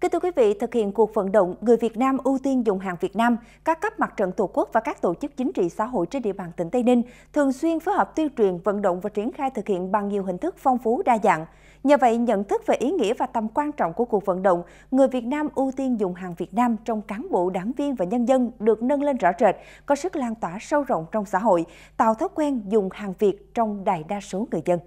Kính thưa quý vị, thực hiện cuộc vận động người Việt Nam ưu tiên dùng hàng Việt Nam, các cấp mặt trận Tổ quốc và các tổ chức chính trị xã hội trên địa bàn tỉnh Tây Ninh thường xuyên phối hợp tuyên truyền, vận động và triển khai thực hiện bằng nhiều hình thức phong phú đa dạng. Nhờ vậy, nhận thức về ý nghĩa và tầm quan trọng của cuộc vận động người Việt Nam ưu tiên dùng hàng Việt Nam trong cán bộ, đảng viên và nhân dân được nâng lên rõ rệt, có sức lan tỏa sâu rộng trong xã hội, tạo thói quen dùng hàng Việt trong đại đa số người dân.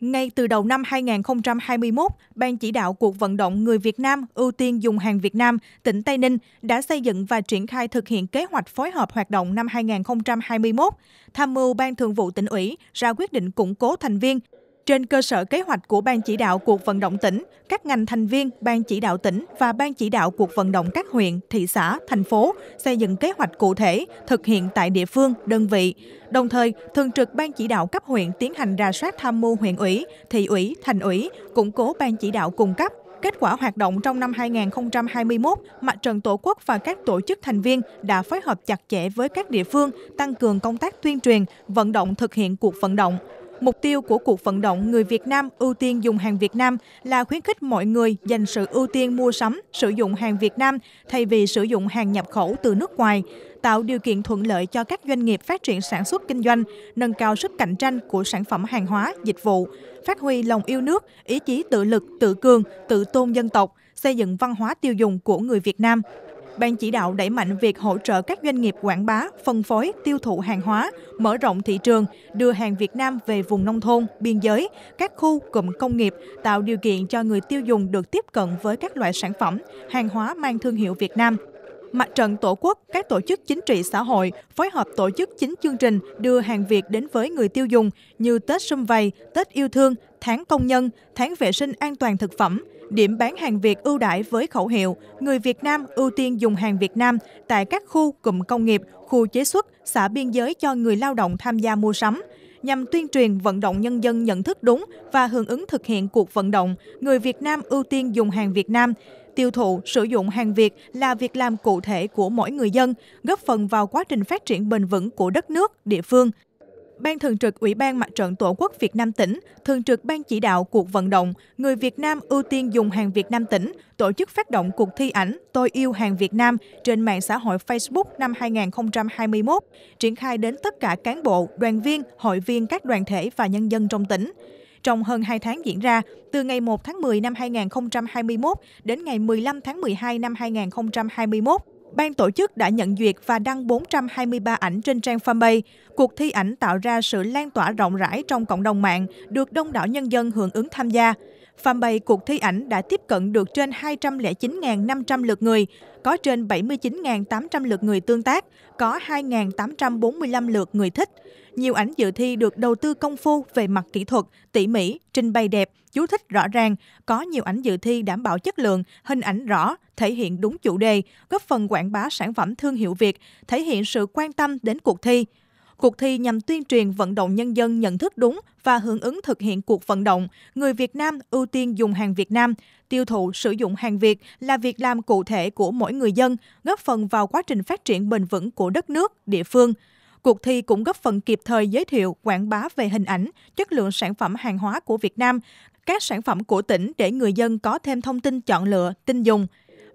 Ngay từ đầu năm 2021, Ban chỉ đạo cuộc vận động người Việt Nam ưu tiên dùng hàng Việt Nam tỉnh Tây Ninh đã xây dựng và triển khai thực hiện kế hoạch phối hợp hoạt động năm 2021, tham mưu Ban thường vụ tỉnh ủy ra quyết định củng cố thành viên. Trên cơ sở kế hoạch của Ban chỉ đạo cuộc vận động tỉnh, các ngành thành viên Ban chỉ đạo tỉnh và Ban chỉ đạo cuộc vận động các huyện, thị xã, thành phố xây dựng kế hoạch cụ thể thực hiện tại địa phương, đơn vị. Đồng thời, thường trực Ban chỉ đạo cấp huyện tiến hành rà soát tham mưu huyện ủy, thị ủy, thành ủy, củng cố Ban chỉ đạo cung cấp. Kết quả hoạt động trong năm 2021, Mặt trận Tổ quốc và các tổ chức thành viên đã phối hợp chặt chẽ với các địa phương, tăng cường công tác tuyên truyền, vận động thực hiện cuộc vận động. Mục tiêu của cuộc vận động người Việt Nam ưu tiên dùng hàng Việt Nam là khuyến khích mọi người dành sự ưu tiên mua sắm, sử dụng hàng Việt Nam thay vì sử dụng hàng nhập khẩu từ nước ngoài, tạo điều kiện thuận lợi cho các doanh nghiệp phát triển sản xuất kinh doanh, nâng cao sức cạnh tranh của sản phẩm hàng hóa, dịch vụ, phát huy lòng yêu nước, ý chí tự lực, tự cường, tự tôn dân tộc, xây dựng văn hóa tiêu dùng của người Việt Nam. Ban chỉ đạo đẩy mạnh việc hỗ trợ các doanh nghiệp quảng bá, phân phối, tiêu thụ hàng hóa, mở rộng thị trường, đưa hàng Việt Nam về vùng nông thôn, biên giới, các khu cụm công nghiệp, tạo điều kiện cho người tiêu dùng được tiếp cận với các loại sản phẩm, hàng hóa mang thương hiệu Việt Nam. Mặt trận Tổ quốc, các tổ chức chính trị xã hội phối hợp tổ chức 9 chương trình đưa hàng Việt đến với người tiêu dùng như Tết Sum Vầy, Tết Yêu Thương, Tháng Công Nhân, Tháng Vệ sinh An toàn Thực phẩm, điểm bán hàng Việt ưu đãi với khẩu hiệu Người Việt Nam ưu tiên dùng hàng Việt Nam tại các khu cụm công nghiệp, khu chế xuất, xã biên giới cho người lao động tham gia mua sắm, nhằm tuyên truyền vận động nhân dân nhận thức đúng và hưởng ứng thực hiện cuộc vận động Người Việt Nam ưu tiên dùng hàng Việt Nam. Tiêu thụ, sử dụng hàng Việt là việc làm cụ thể của mỗi người dân, góp phần vào quá trình phát triển bền vững của đất nước, địa phương. Ban thường trực Ủy ban Mặt trận Tổ quốc Việt Nam tỉnh, thường trực Ban chỉ đạo cuộc vận động người Việt Nam ưu tiên dùng hàng Việt Nam tỉnh tổ chức phát động cuộc thi ảnh Tôi yêu hàng Việt Nam trên mạng xã hội Facebook năm 2021, triển khai đến tất cả cán bộ, đoàn viên, hội viên các đoàn thể và nhân dân trong tỉnh. Trong hơn 2 tháng diễn ra, từ ngày 1 tháng 10 năm 2021 đến ngày 15 tháng 12 năm 2021, Ban tổ chức đã nhận duyệt và đăng 423 ảnh trên trang fanpage. Cuộc thi ảnh tạo ra sự lan tỏa rộng rãi trong cộng đồng mạng, được đông đảo nhân dân hưởng ứng tham gia. Fanpage cuộc thi ảnh đã tiếp cận được trên 209.500 lượt người, có trên 79.800 lượt người tương tác, có 2.845 lượt người thích. Nhiều ảnh dự thi được đầu tư công phu về mặt kỹ thuật, tỉ mỉ, trình bày đẹp, chú thích rõ ràng. Có nhiều ảnh dự thi đảm bảo chất lượng, hình ảnh rõ, thể hiện đúng chủ đề, góp phần quảng bá sản phẩm thương hiệu Việt, thể hiện sự quan tâm đến cuộc thi. Cuộc thi nhằm tuyên truyền vận động nhân dân nhận thức đúng và hưởng ứng thực hiện cuộc vận động Người Việt Nam ưu tiên dùng hàng Việt Nam, tiêu thụ sử dụng hàng Việt là việc làm cụ thể của mỗi người dân, góp phần vào quá trình phát triển bền vững của đất nước, địa phương. Cuộc thi cũng góp phần kịp thời giới thiệu, quảng bá về hình ảnh, chất lượng sản phẩm hàng hóa của Việt Nam, các sản phẩm của tỉnh để người dân có thêm thông tin chọn lựa, tin dùng.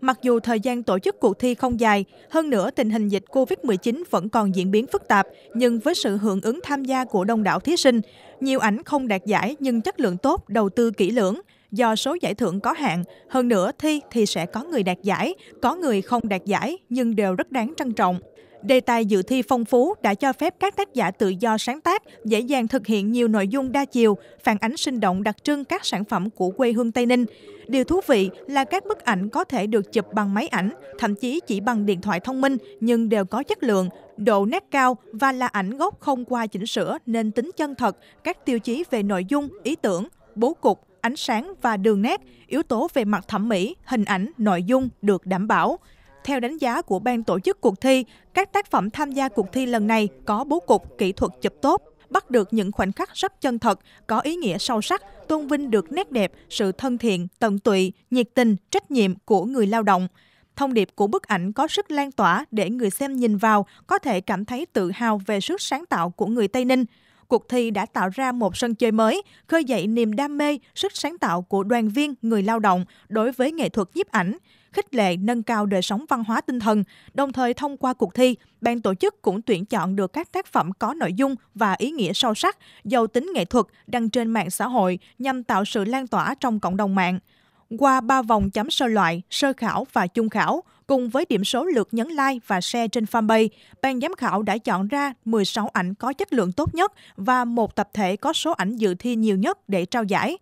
Mặc dù thời gian tổ chức cuộc thi không dài, hơn nữa tình hình dịch COVID-19 vẫn còn diễn biến phức tạp, nhưng với sự hưởng ứng tham gia của đông đảo thí sinh, nhiều ảnh không đạt giải nhưng chất lượng tốt, đầu tư kỹ lưỡng. Do số giải thưởng có hạn, hơn nữa thi thì sẽ có người đạt giải, có người không đạt giải nhưng đều rất đáng trân trọng. Đề tài dự thi phong phú đã cho phép các tác giả tự do sáng tác, dễ dàng thực hiện nhiều nội dung đa chiều, phản ánh sinh động đặc trưng các sản phẩm của quê hương Tây Ninh. Điều thú vị là các bức ảnh có thể được chụp bằng máy ảnh, thậm chí chỉ bằng điện thoại thông minh nhưng đều có chất lượng, độ nét cao và là ảnh gốc không qua chỉnh sửa nên tính chân thật, các tiêu chí về nội dung, ý tưởng, bố cục, ánh sáng và đường nét, yếu tố về mặt thẩm mỹ, hình ảnh, nội dung được đảm bảo. Theo đánh giá của Ban tổ chức cuộc thi, các tác phẩm tham gia cuộc thi lần này có bố cục, kỹ thuật chụp tốt, bắt được những khoảnh khắc rất chân thật, có ý nghĩa sâu sắc, tôn vinh được nét đẹp, sự thân thiện, tận tụy, nhiệt tình, trách nhiệm của người lao động. Thông điệp của bức ảnh có sức lan tỏa để người xem nhìn vào có thể cảm thấy tự hào về sức sáng tạo của người Tây Ninh. cuộc thi đã tạo ra một sân chơi mới, khơi dậy niềm đam mê, sức sáng tạo của đoàn viên, người lao động đối với nghệ thuật nhiếp ảnh, khích lệ nâng cao đời sống văn hóa tinh thần. Đồng thời thông qua cuộc thi, ban tổ chức cũng tuyển chọn được các tác phẩm có nội dung và ý nghĩa sâu sắc, giàu tính nghệ thuật đăng trên mạng xã hội nhằm tạo sự lan tỏa trong cộng đồng mạng. Qua 3 vòng chấm sơ loại, sơ khảo và chung khảo, cùng với điểm số lượt nhấn like và share trên fanpage, ban giám khảo đã chọn ra 16 ảnh có chất lượng tốt nhất và một tập thể có số ảnh dự thi nhiều nhất để trao giải.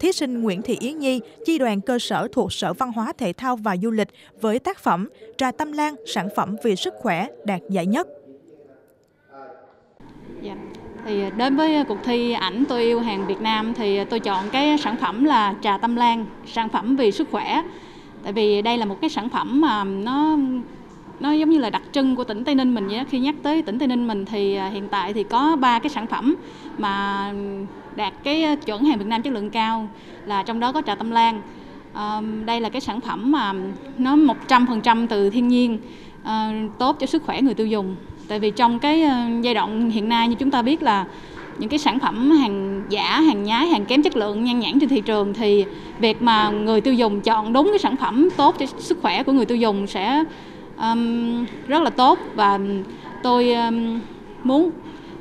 Thí sinh Nguyễn Thị Yến Nhi, chi đoàn cơ sở thuộc Sở Văn hóa Thể thao và Du lịch với tác phẩm Trà Tâm Lan, sản phẩm vì sức khỏe đạt giải nhất. Thì đến với cuộc thi ảnh tôi yêu hàng Việt Nam thì tôi chọn cái sản phẩm là Trà Tâm Lan, sản phẩm vì sức khỏe. Tại vì đây là một cái sản phẩm mà nó giống như là đặc trưng của tỉnh Tây Ninh mình vậy đó. Khi nhắc tới tỉnh Tây Ninh mình thì hiện tại thì có 3 cái sản phẩm mà đạt cái chuẩn hàng Việt Nam chất lượng cao, là trong đó có Trà Tâm Lan. Đây là cái sản phẩm mà nó 100% từ thiên nhiên, tốt cho sức khỏe người tiêu dùng. Tại vì trong cái giai đoạn hiện nay như chúng ta biết là những cái sản phẩm hàng giả, hàng nhái, hàng kém chất lượng nhan nhản trên thị trường, thì việc mà người tiêu dùng chọn đúng cái sản phẩm tốt cho sức khỏe của người tiêu dùng sẽ rất là tốt. Và tôi muốn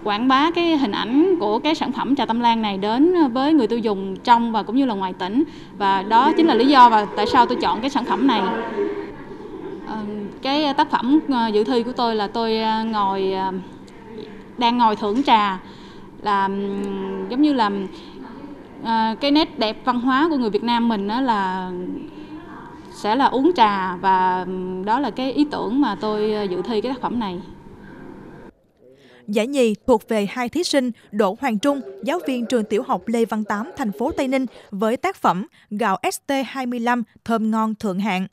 quảng bá cái hình ảnh của cái sản phẩm Trà Tâm Lan này đến với người tiêu dùng trong và cũng như là ngoài tỉnh, và đó chính là lý do và tại sao tôi chọn cái sản phẩm này. Cái tác phẩm dự thi của tôi là tôi đang ngồi thưởng trà, là giống như là cái nét đẹp văn hóa của người Việt Nam mình đó là sẽ là uống trà, và đó là cái ý tưởng mà tôi dự thi cái tác phẩm này. Giải nhì thuộc về 2 thí sinh Đỗ Hoàng Trung, giáo viên trường tiểu học Lê Văn Tám, thành phố Tây Ninh với tác phẩm Gạo ST25 thơm ngon thượng hạng.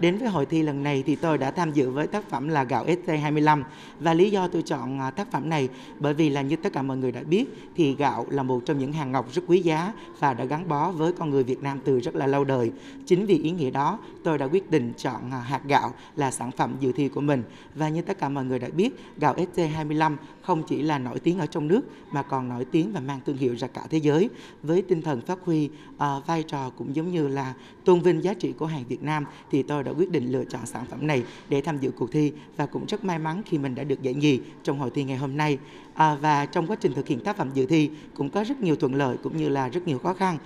Đến với hội thi lần này thì tôi đã tham dự với tác phẩm là Gạo ST25, và lý do tôi chọn tác phẩm này bởi vì là như tất cả mọi người đã biết thì gạo là một trong những hàng ngọc rất quý giá và đã gắn bó với con người Việt Nam từ rất là lâu đời. Chính vì ý nghĩa đó tôi đã quyết định chọn hạt gạo là sản phẩm dự thi của mình. Và như tất cả mọi người đã biết, gạo ST25 không chỉ là nổi tiếng ở trong nước mà còn nổi tiếng và mang thương hiệu ra cả thế giới, với tinh thần phát huy vai trò cũng giống như là tôn vinh giá trị của hàng Việt Nam, thì tôi đã quyết định lựa chọn sản phẩm này để tham dự cuộc thi, và cũng rất may mắn khi mình đã được giải nhì trong hội thi ngày hôm nay. Và trong quá trình thực hiện tác phẩm dự thi cũng có rất nhiều thuận lợi cũng như là rất nhiều khó khăn.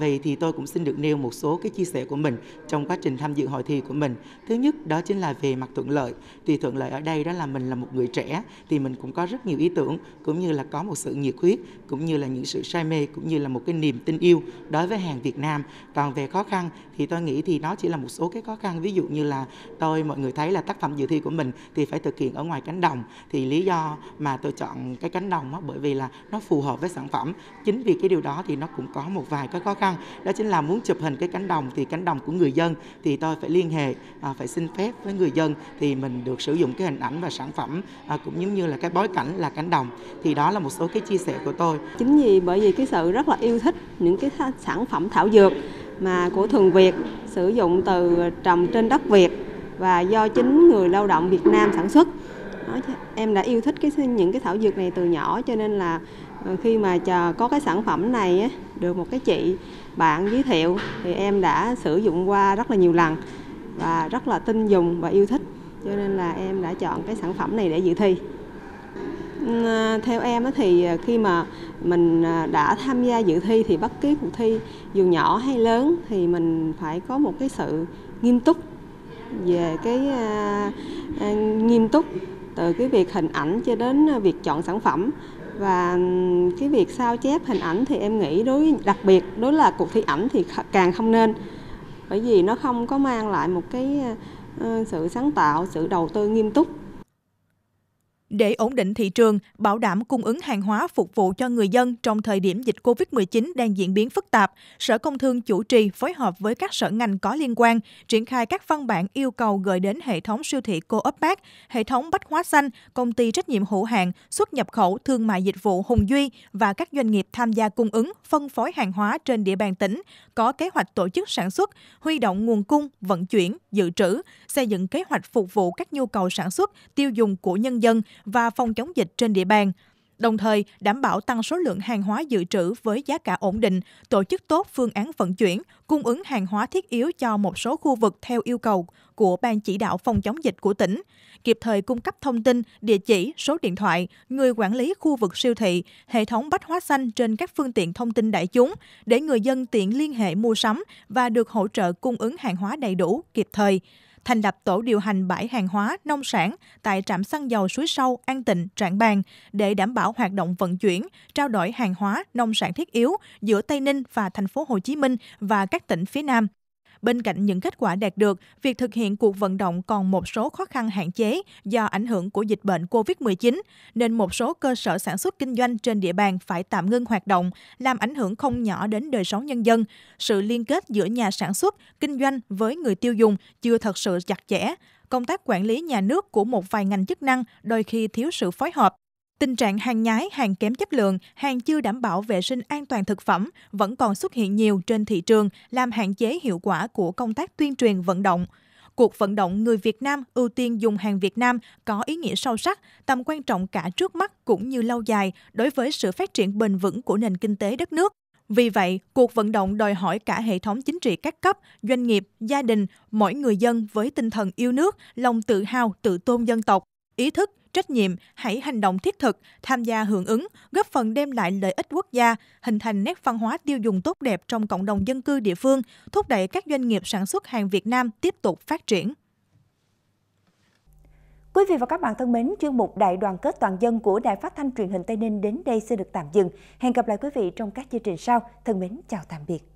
Vậy thì tôi cũng xin được nêu một số cái chia sẻ của mình trong quá trình tham dự hội thi của mình. Thứ nhất đó chính là về mặt thuận lợi. Thì thuận lợi ở đây đó là mình là một người trẻ thì mình cũng có rất nhiều ý tưởng, cũng như là có một sự nhiệt huyết, cũng như là những sự say mê, cũng như là một cái niềm tin yêu đối với hàng Việt Nam. Còn về khó khăn thì tôi nghĩ thì nó chỉ là một số cái khó khăn, ví dụ như là mọi người thấy là tác phẩm dự thi của mình thì phải thực hiện ở ngoài cánh đồng. Thì lý do mà tôi chọn cái cánh đồng đó, bởi vì là nó phù hợp với sản phẩm. Chính vì cái điều đó thì nó cũng có một vài cái khó khăn, đó chính là muốn chụp hình cái cánh đồng thì cánh đồng của người dân, thì tôi phải liên hệ phải xin phép với người dân thì mình được sử dụng cái hình ảnh và sản phẩm cũng giống như là cái bối cảnh là cánh đồng. Thì đó là một số cái chia sẻ của tôi. Chính vì bởi vì cái sự rất là yêu thích những cái sản phẩm thảo dược mà của thuần Việt, sử dụng từ trồng trên đất Việt và do chính người lao động Việt Nam sản xuất. Em đã yêu thích những cái thảo dược này từ nhỏ, cho nên là khi mà có cái sản phẩm này được một cái chị bạn giới thiệu thì em đã sử dụng qua rất là nhiều lần và rất là tin dùng và yêu thích, cho nên là em đã chọn cái sản phẩm này để dự thi. Theo em thì khi mà mình đã tham gia dự thi thì bất cứ cuộc thi dù nhỏ hay lớn thì mình phải có một cái sự nghiêm túc về cái nghiêm túc từ cái việc hình ảnh cho đến việc chọn sản phẩm, và cái việc sao chép hình ảnh thì em nghĩ đặc biệt đối là cuộc thi ảnh thì càng không nên, bởi vì nó không có mang lại một cái sự sáng tạo, sự đầu tư nghiêm túc. Để ổn định thị trường, bảo đảm cung ứng hàng hóa phục vụ cho người dân trong thời điểm dịch COVID-19 đang diễn biến phức tạp, Sở Công Thương chủ trì phối hợp với các sở ngành có liên quan, triển khai các văn bản yêu cầu gửi đến hệ thống siêu thị Co.opmart, hệ thống Bách Hóa Xanh, công ty trách nhiệm hữu hạn xuất nhập khẩu thương mại dịch vụ Hùng Duy và các doanh nghiệp tham gia cung ứng, phân phối hàng hóa trên địa bàn tỉnh, có kế hoạch tổ chức sản xuất, huy động nguồn cung, vận chuyển, dự trữ, xây dựng kế hoạch phục vụ các nhu cầu sản xuất, tiêu dùng của nhân dân và phòng chống dịch trên địa bàn. đồng thời đảm bảo tăng số lượng hàng hóa dự trữ với giá cả ổn định, tổ chức tốt phương án vận chuyển, cung ứng hàng hóa thiết yếu cho một số khu vực theo yêu cầu của Ban Chỉ đạo phòng chống dịch của tỉnh, kịp thời cung cấp thông tin, địa chỉ, số điện thoại, người quản lý khu vực siêu thị, hệ thống Bách Hóa Xanh trên các phương tiện thông tin đại chúng để người dân tiện liên hệ mua sắm và được hỗ trợ cung ứng hàng hóa đầy đủ, kịp thời. Thành lập tổ điều hành bãi hàng hóa, nông sản tại trạm xăng dầu Suối Sâu, An Tịnh, Trảng Bàng để đảm bảo hoạt động vận chuyển, trao đổi hàng hóa, nông sản thiết yếu giữa Tây Ninh và thành phố Hồ Chí Minh và các tỉnh phía Nam. Bên cạnh những kết quả đạt được, việc thực hiện cuộc vận động còn một số khó khăn hạn chế do ảnh hưởng của dịch bệnh COVID-19, nên một số cơ sở sản xuất kinh doanh trên địa bàn phải tạm ngưng hoạt động, làm ảnh hưởng không nhỏ đến đời sống nhân dân. Sự liên kết giữa nhà sản xuất, kinh doanh với người tiêu dùng chưa thật sự chặt chẽ. Công tác quản lý nhà nước của một vài ngành chức năng đôi khi thiếu sự phối hợp. Tình trạng hàng nhái, hàng kém chất lượng, hàng chưa đảm bảo vệ sinh an toàn thực phẩm vẫn còn xuất hiện nhiều trên thị trường, làm hạn chế hiệu quả của công tác tuyên truyền vận động. Cuộc vận động người Việt Nam ưu tiên dùng hàng Việt Nam có ý nghĩa sâu sắc, tầm quan trọng cả trước mắt cũng như lâu dài đối với sự phát triển bền vững của nền kinh tế đất nước. Vì vậy, cuộc vận động đòi hỏi cả hệ thống chính trị các cấp, doanh nghiệp, gia đình, mỗi người dân với tinh thần yêu nước, lòng tự hào, tự tôn dân tộc, ý thức, trách nhiệm, hãy hành động thiết thực, tham gia hưởng ứng, góp phần đem lại lợi ích quốc gia, hình thành nét văn hóa tiêu dùng tốt đẹp trong cộng đồng dân cư địa phương, thúc đẩy các doanh nghiệp sản xuất hàng Việt Nam tiếp tục phát triển. Quý vị và các bạn thân mến, chương mục Đại đoàn kết toàn dân của Đài Phát thanh Truyền hình Tây Ninh đến đây sẽ được tạm dừng. Hẹn gặp lại quý vị trong các chương trình sau. Thân mến, chào tạm biệt.